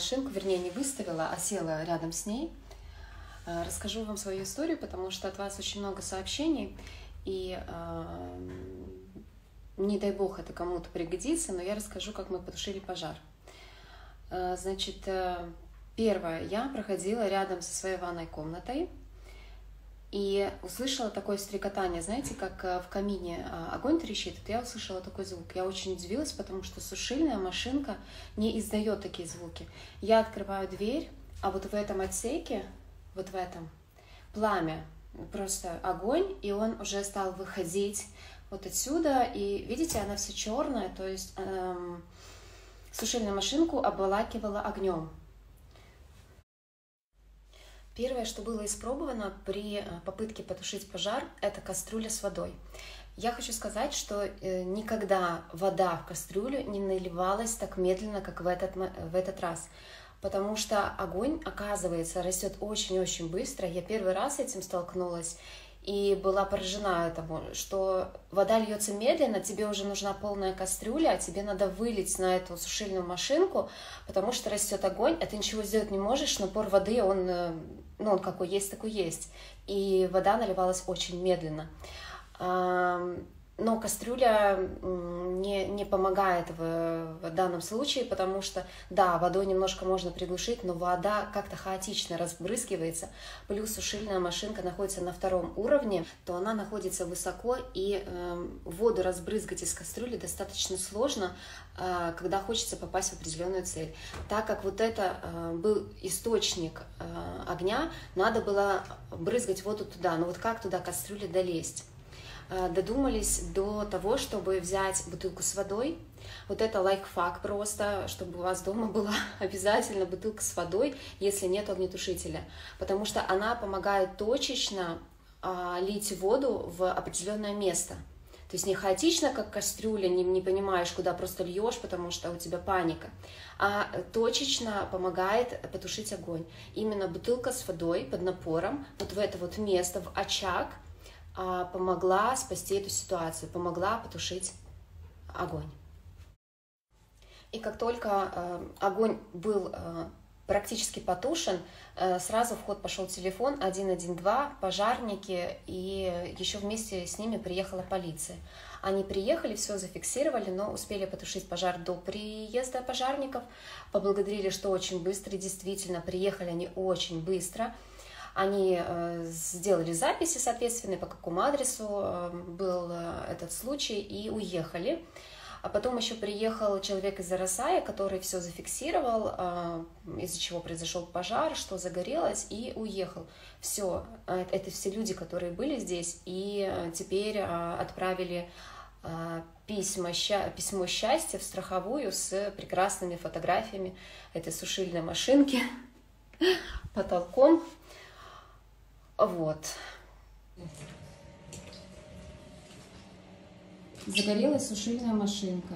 Шинку, вернее, не выставила, а села рядом с ней. Расскажу вам свою историю, потому что от вас очень много сообщений, и не дай бог это кому-то пригодится, но я расскажу, как мы потушили пожар. Значит, первое, я проходила рядом со своей ванной комнатой и услышала такое стрекотание, знаете, как в камине огонь трещит, я услышала такой звук. Я очень удивилась, потому что сушильная машинка не издает такие звуки. Я открываю дверь, а вот в этом отсеке, вот в этом, пламя, просто огонь, и он уже стал выходить вот отсюда, и видите, она вся черная, то есть сушильную машинку обволакивала огнем. Первое, что было испробовано при попытке потушить пожар, это кастрюля с водой. Я хочу сказать, что никогда вода в кастрюлю не наливалась так медленно, как в этот раз, потому что огонь, оказывается, растет очень-очень быстро. Я первый раз с этим столкнулась и была поражена этому, что вода льется медленно, тебе уже нужна полная кастрюля, а тебе надо вылить на эту сушильную машинку, потому что растет огонь, а ты ничего сделать не можешь, напор воды, он какой есть, такой есть. И вода наливалась очень медленно. Но кастрюля не помогает в данном случае, потому что, да, водой немножко можно приглушить, но вода как-то хаотично разбрызгивается. Плюс сушильная машинка находится на втором уровне, то она находится высоко, и воду разбрызгать из кастрюли достаточно сложно, когда хочется попасть в определенную цель. Так как вот это был источник огня, надо было брызгать воду туда. Но вот как туда кастрюля долезть? Додумались до того, чтобы взять бутылку с водой. Вот это лайфхак просто, чтобы у вас дома была обязательно бутылка с водой, если нет огнетушителя, потому что она помогает точечно лить воду в определенное место. То есть не хаотично, как кастрюля, не понимаешь, куда просто льешь, потому что у тебя паника, а точечно помогает потушить огонь. Именно бутылка с водой под напором, вот в это вот место, в очаг, помогла спасти эту ситуацию, помогла потушить огонь. И как только огонь был практически потушен, сразу в ход пошел телефон 112, пожарники, и еще вместе с ними приехала полиция. Они приехали, все зафиксировали, но успели потушить пожар до приезда пожарников, поблагодарили, что очень быстро, действительно, приехали они очень быстро. Они сделали записи соответственные, по какому адресу был этот случай, и уехали. А потом еще приехал человек из РСА, который все зафиксировал, из-за чего произошел пожар, что загорелось, и уехал. Все, это все люди, которые были здесь, и теперь отправили письмо счастья в страховую с прекрасными фотографиями этой сушильной машинки, потолком. Вот. Загорелась сушильная машинка.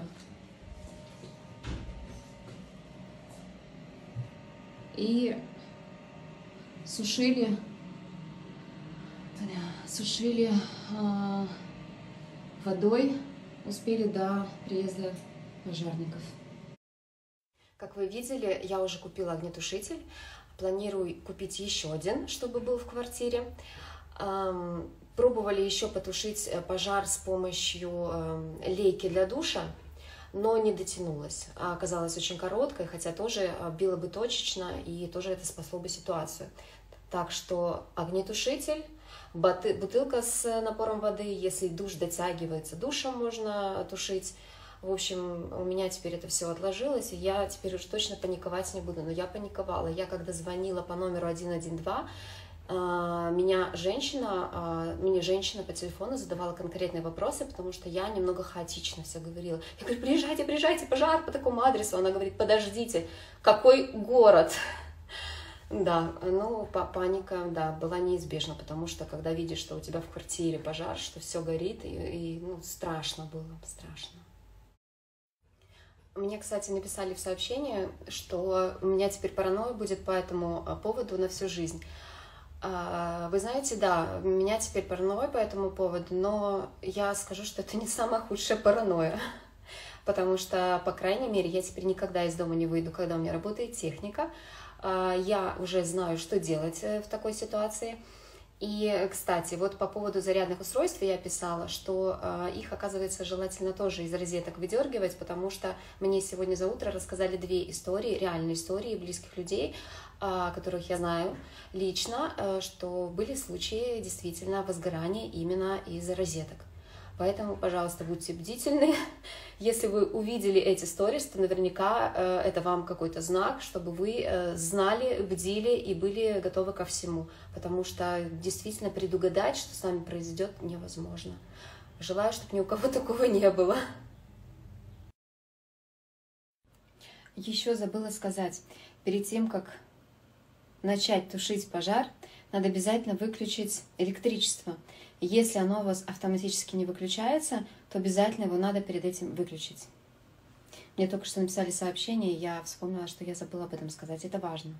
И сушили водой, успели до приезда пожарников. Как вы видели, я уже купила огнетушитель. Планирую купить еще один, чтобы был в квартире. Пробовали еще потушить пожар с помощью лейки для душа, но не дотянулась. Оказалась очень короткой, хотя тоже била бы точечно, и тоже это спасло бы ситуацию. Так что огнетушитель, бутылка с напором воды, если душ дотягивается, душем можно тушить. В общем, у меня теперь это все отложилось, и я теперь уже точно паниковать не буду. Но я паниковала. Я когда звонила по номеру 112, мне женщина по телефону задавала конкретные вопросы, потому что я немного хаотично все говорила. Я говорю: приезжайте, приезжайте, пожар по такому адресу. Она говорит: подождите, какой город? Да, ну, паника, да, была неизбежна, потому что когда видишь, что у тебя в квартире пожар, что все горит, и страшно было, страшно. Мне, кстати, написали в сообщении, что у меня теперь паранойя будет по этому поводу на всю жизнь. Вы знаете, да, у меня теперь паранойя по этому поводу, но я скажу, что это не самая худшая паранойя. потому что, по крайней мере, я теперь никогда из дома не выйду, когда у меня работает техника. Я уже знаю, что делать в такой ситуации. И, кстати, вот по поводу зарядных устройств я писала, что их, оказывается, желательно тоже из розеток выдергивать, потому что мне сегодня за утро рассказали две истории, реальные истории близких людей, которых я знаю лично, что были случаи действительно возгорания именно из-за розеток. Поэтому, пожалуйста, будьте бдительны. Если вы увидели эти сторис, то наверняка это вам какой-то знак, чтобы вы знали, бдили и были готовы ко всему. Потому что действительно предугадать, что с вами произойдет, невозможно. Желаю, чтобы ни у кого такого не было. Еще забыла сказать, перед тем, как начать тушить пожар, надо обязательно выключить электричество. Если оно у вас автоматически не выключается, то обязательно его надо перед этим выключить. Мне только что написали сообщение, я вспомнила, что я забыла об этом сказать. Это важно.